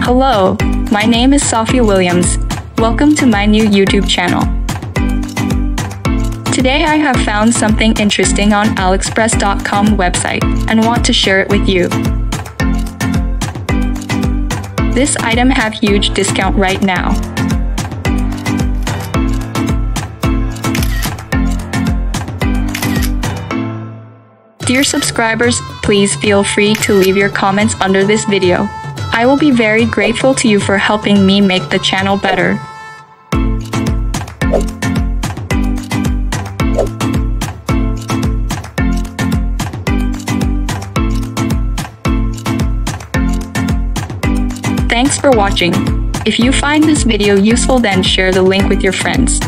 Hello, my name is Sophia Williams. Welcome to my new YouTube channel. Today I have found something interesting on aliexpress.com website and want to share it with you. This item have huge discount right now. Dear subscribers, please feel free to leave your comments under this video. I will be very grateful to you for helping me make the channel better. Thanks for watching. If you find this video useful, then share the link with your friends.